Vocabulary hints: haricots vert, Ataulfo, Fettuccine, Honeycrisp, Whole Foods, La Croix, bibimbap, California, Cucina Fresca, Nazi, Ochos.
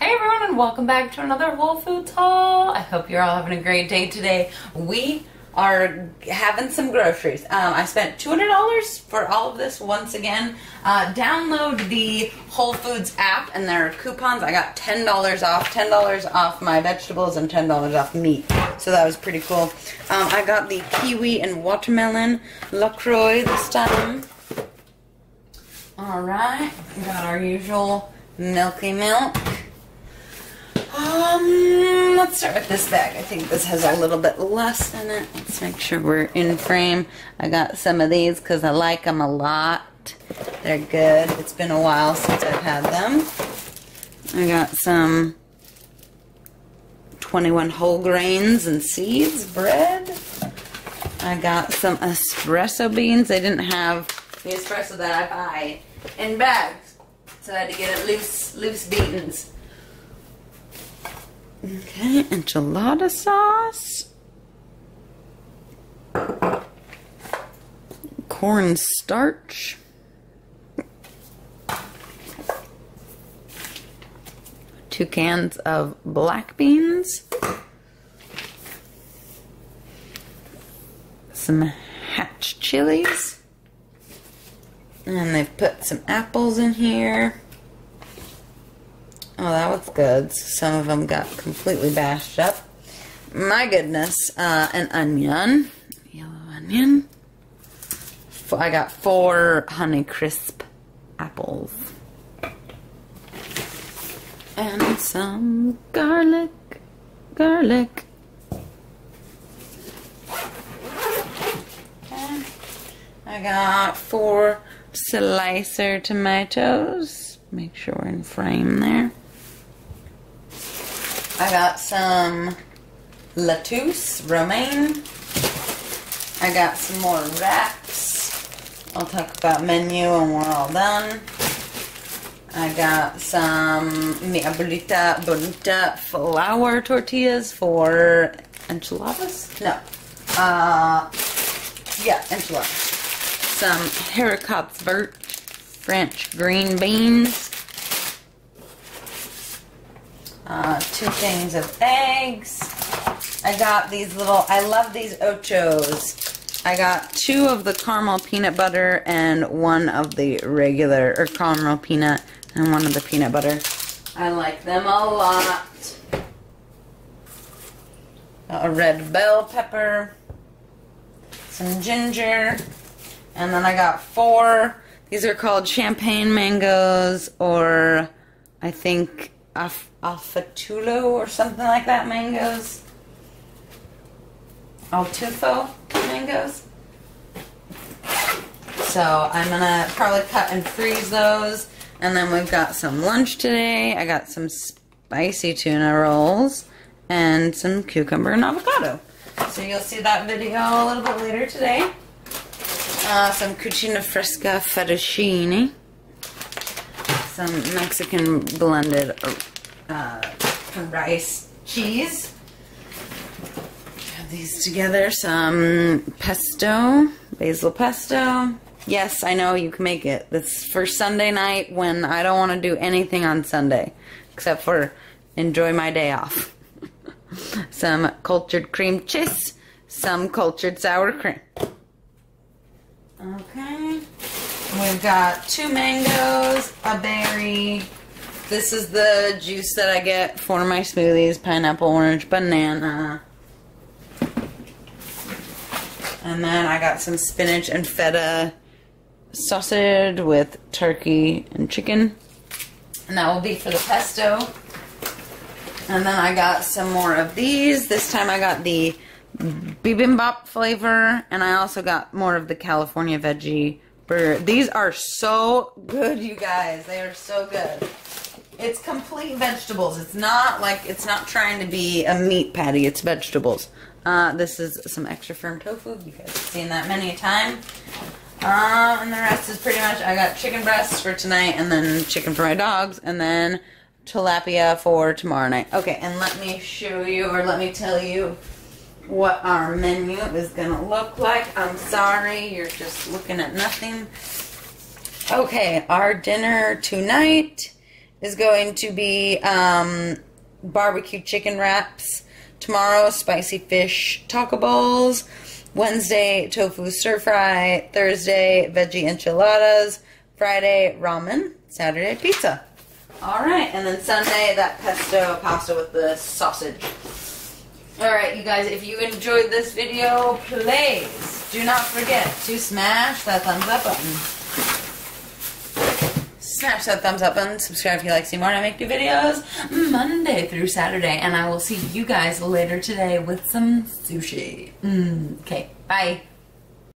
Hey everyone, and welcome back to another Whole Foods haul. I hope you're all having a great day today. We are having some groceries. I spent $200 for all of this once again. Download the Whole Foods app and their coupons. I got $10 off my vegetables and $10 off meat. So that was pretty cool. I got the kiwi and watermelon La Croix this time. Alright, we got our usual milky milk. Let's start with this bag. I think this has a little bit less in it. Let's make sure we're in frame. I got some of these because I like them a lot. They're good. It's been a while since I've had them. I got some 21 whole grains and seeds, bread. I got some espresso beans. They didn't have the espresso that I buy in bags, so I had to get it loose beans. Okay, enchilada sauce, corn starch, two cans of black beans, some hatch chilies, and they've put some apples in here. Oh, that was good. Some of them got completely bashed up. My goodness. An onion. Yellow onion. I got 4 Honeycrisp apples. And some garlic. Okay. I got 4 slicer tomatoes. Make sure we're in frame there. I got some lettuce, romaine. I got some more wraps. I'll talk about menu when we're all done. I got some Mi Abuelita Bonita flour tortillas for enchiladas? No. Yeah, enchiladas. Some haricots vert French green beans. 2 things of eggs. I got these little, I love these Ochos. I got 2 of the caramel peanut butter and 1 of the regular, or caramel peanut and 1 of the peanut butter. I like them a lot. Got a red bell pepper, some ginger, and then I got 4. These are called champagne mangoes, or I think Alfatulo or something like that mangoes. Ataulfo mangoes. So I'm gonna probably cut and freeze those. And then we've got some lunch today. I got some spicy tuna rolls and some cucumber and avocado. So you'll see that video a little bit later today. Some Cucina Fresca Fettuccine. Some Mexican blended rice cheese. Have these together. Some pesto, basil pesto. Yes, I know you can make it. This for Sunday night when I don't want to do anything on Sunday except for enjoy my day off. Some cultured cream cheese. Some cultured sour cream. Okay. We've got 2 mangoes, a berry. This is the juice that I get for my smoothies, pineapple, orange, banana. And then I got some spinach and feta sausage with turkey and chicken. And that will be for the pesto. And then I got some more of these. This time I got the bibimbap flavor, and I also got more of the California veggie burger. These are so good, you guys. They are so good. It's complete vegetables. It's not like, it's not trying to be a meat patty. It's vegetables. This is some extra firm tofu. You guys have seen that many a time. And the rest is pretty much, I got chicken breasts for tonight, and then chicken for my dogs, and then tilapia for tomorrow night. Okay, and let me show you, or let me tell you what our menu is gonna look like. I'm sorry, you're just looking at nothing. Okay, our dinner tonight is going to be barbecue chicken wraps. Tomorrow, spicy fish taco bowls. Wednesday, tofu stir-fry. Thursday, veggie enchiladas. Friday, ramen. Saturday, pizza. Alright, and then Sunday, that pesto pasta with the sausage. Alright, you guys, if you enjoyed this video, please do not forget to smash that thumbs up button. Smash that thumbs up button. Subscribe if you like to see more. And I make new videos Monday through Saturday. And I will see you guys later today with some sushi. Okay, bye.